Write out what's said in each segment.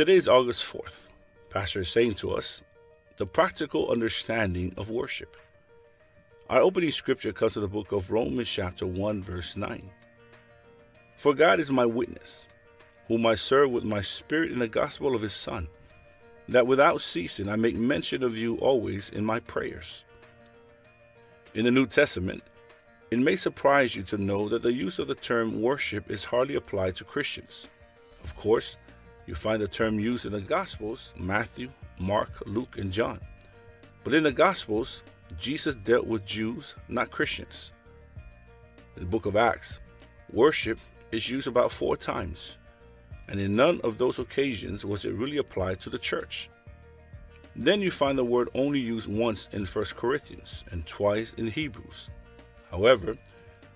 Today is August 4th. Pastor is saying to us, the practical understanding of worship. Our opening scripture comes to the book of Romans chapter 1 verse 9. For God is my witness, whom I serve with my spirit in the gospel of his Son, that without ceasing I make mention of you always in my prayers. In the New Testament, it may surprise you to know that the use of the term worship is hardly applied to Christians. Of course, you find the term used in the Gospels, Matthew, Mark, Luke, and John. But in the Gospels, Jesus dealt with Jews, not Christians. In the book of Acts, worship is used about 4 times, and in none of those occasions was it really applied to the church. Then you find the word only used once in First Corinthians and twice in Hebrews. However,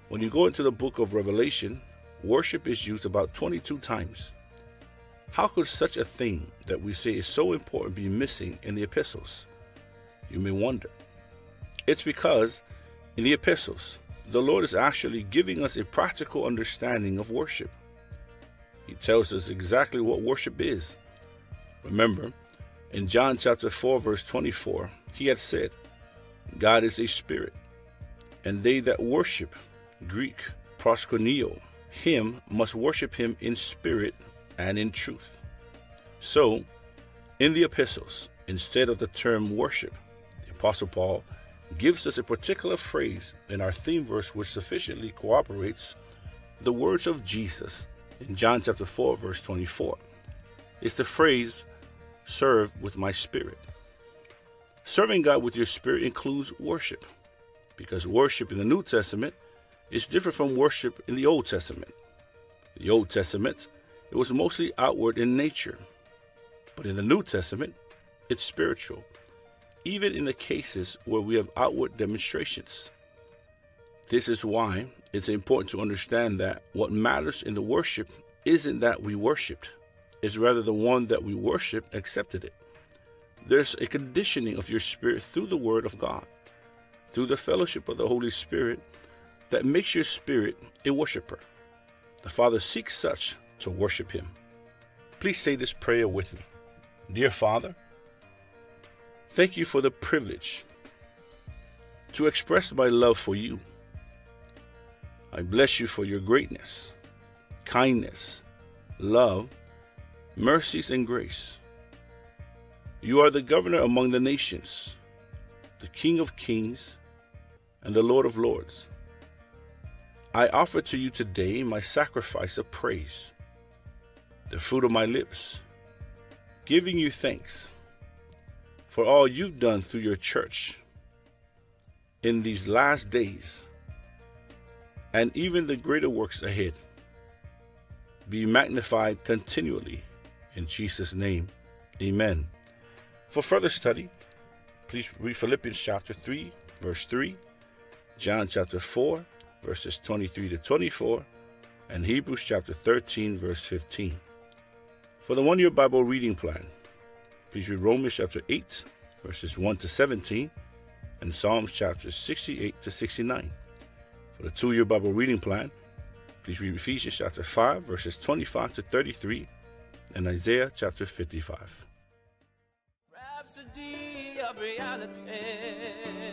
when you go into the book of Revelation, worship is used about 22 times. How could such a thing that we say is so important be missing in the epistles? You may wonder. It's because in the epistles, the Lord is actually giving us a practical understanding of worship. He tells us exactly what worship is. Remember, in John chapter 4, verse 24, he had said, God is a spirit, and they that worship, Greek, proskuneo, him must worship him in spirit and in truth. So, in the epistles, instead of the term worship, the Apostle Paul gives us a particular phrase in our theme verse which sufficiently corroborates the words of Jesus in John chapter 4, verse 24. It's the phrase, serve with my spirit. Serving God with your spirit includes worship, because worship in the New Testament is different from worship in the Old Testament. In the Old Testament, it was mostly outward in nature, but in the New Testament, it's spiritual, even in the cases where we have outward demonstrations. This is why it's important to understand that what matters in the worship isn't that we worshiped, it's rather the one that we worshiped accepted it. There's a conditioning of your spirit through the Word of God, through the fellowship of the Holy Spirit, that makes your spirit a worshiper. The Father seeks such to worship him. Please say this prayer with me. Dear Father, thank you for the privilege to express my love for you. I bless you for your greatness, kindness, love, mercies, and grace. You are the governor among the nations, the King of kings, and the Lord of lords. I offer to you today my sacrifice of praise, the fruit of my lips, giving you thanks for all you've done through your church in these last days and even the greater works ahead. Be magnified continually in Jesus' name. Amen. For further study, please read Philippians chapter 3, verse 3, John chapter 4, verses 23 to 24, and Hebrews chapter 13, verse 15. For the one-year Bible reading plan, please read Romans chapter 8, verses 1 to 17, and Psalms chapters 68 to 69. For the two-year Bible reading plan, please read Ephesians chapter 5, verses 25 to 33, and Isaiah chapter 55. Rhapsody of Realities.